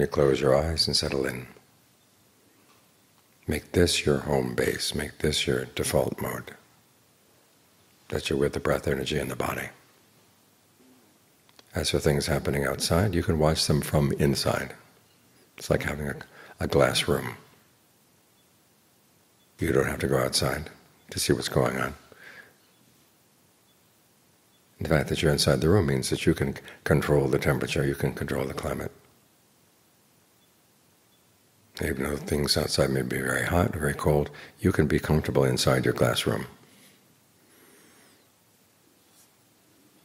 and you close your eyes and settle in. Make this your home base, make this your default mode, that you're with the breath, energy, and the body. As for things happening outside, you can watch them from inside. It's like having a glass room. You don't have to go outside to see what's going on. The fact that you're inside the room means that you can control the temperature, you can control the climate. Even though things outside may be very hot or very cold, you can be comfortable inside your classroom.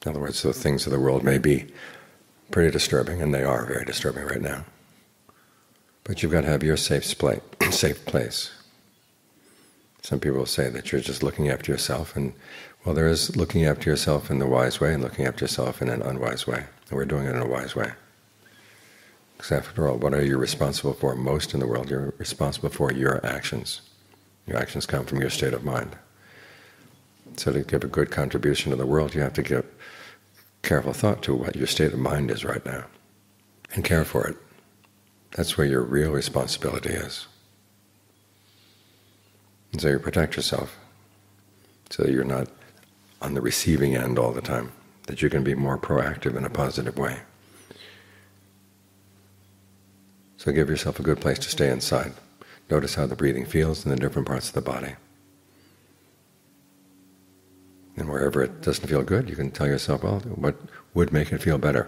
In other words, the things of the world may be pretty disturbing, and they are very disturbing right now. But you've got to have your safe place. Some people say that you're just looking after yourself, and well, there is looking after yourself in the wise way and looking after yourself in an unwise way. And we're doing it in a wise way. Because after all, what are you responsible for most in the world? You're responsible for your actions. Your actions come from your state of mind. So to give a good contribution to the world, you have to give careful thought to what your state of mind is right now, and care for it. That's where your real responsibility is. And so you protect yourself, so that you're not on the receiving end all the time, that you can be more proactive in a positive way. So give yourself a good place to stay inside. Notice how the breathing feels in the different parts of the body. And wherever it doesn't feel good, you can tell yourself, well, what would make it feel better?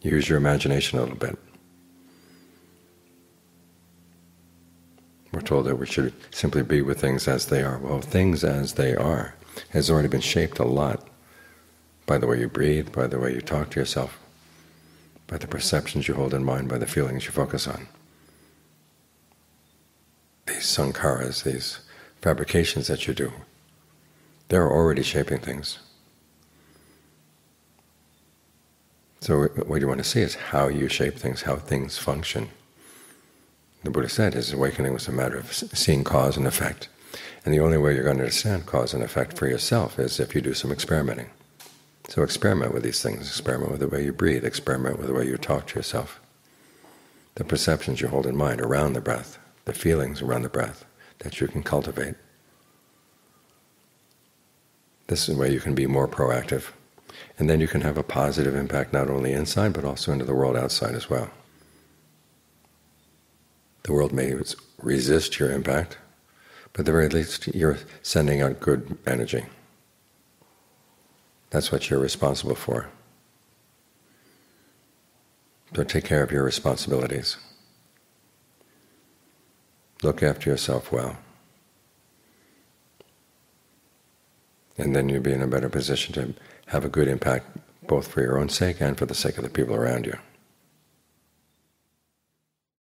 Use your imagination a little bit. We're told that we should simply be with things as they are. Well, things as they are has already been shaped a lot by the way you breathe, by the way you talk to yourself, by the perceptions you hold in mind, by the feelings you focus on. These sankharas, these fabrications that you do, they're already shaping things. So what you want to see is how you shape things, how things function. The Buddha said his awakening was a matter of seeing cause and effect. And the only way you're going to understand cause and effect for yourself is if you do some experimenting. So experiment with these things. Experiment with the way you breathe. Experiment with the way you talk to yourself. The perceptions you hold in mind around the breath, the feelings around the breath that you can cultivate. This is where you can be more proactive. And then you can have a positive impact not only inside but also into the world outside as well. The world may resist your impact, but at the very least you're sending out good energy. That's what you're responsible for. So take care of your responsibilities. Look after yourself well. And then you'll be in a better position to have a good impact both for your own sake and for the sake of the people around you.